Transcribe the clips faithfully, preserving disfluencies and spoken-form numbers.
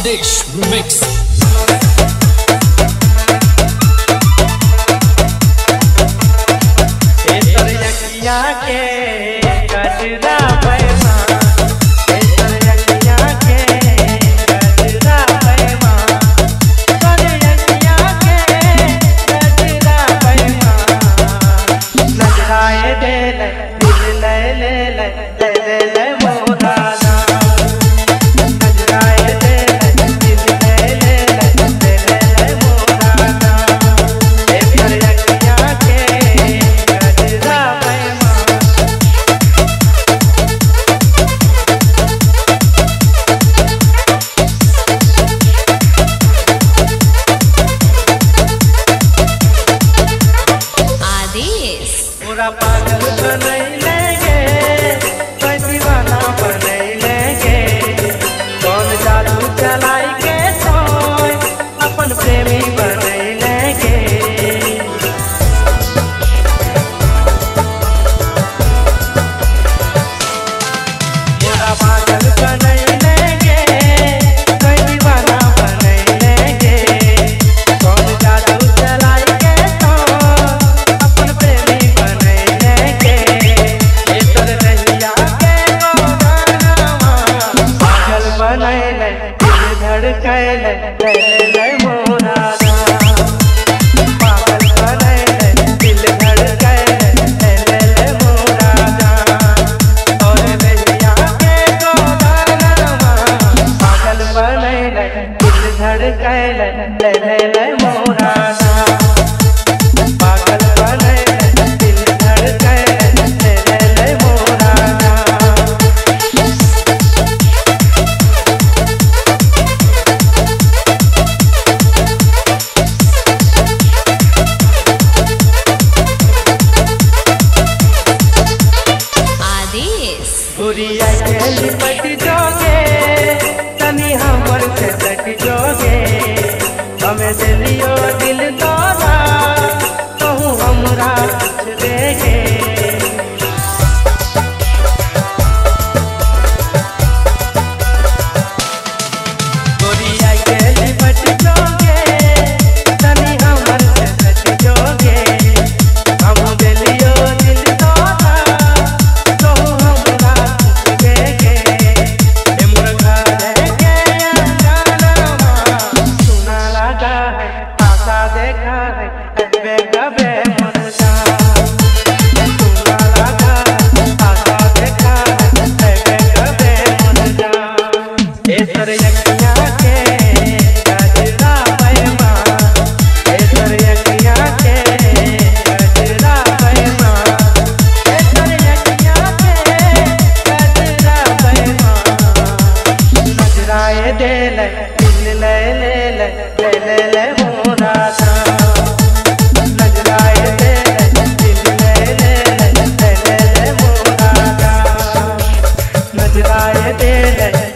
Adesh remix.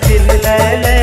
दिल ले ले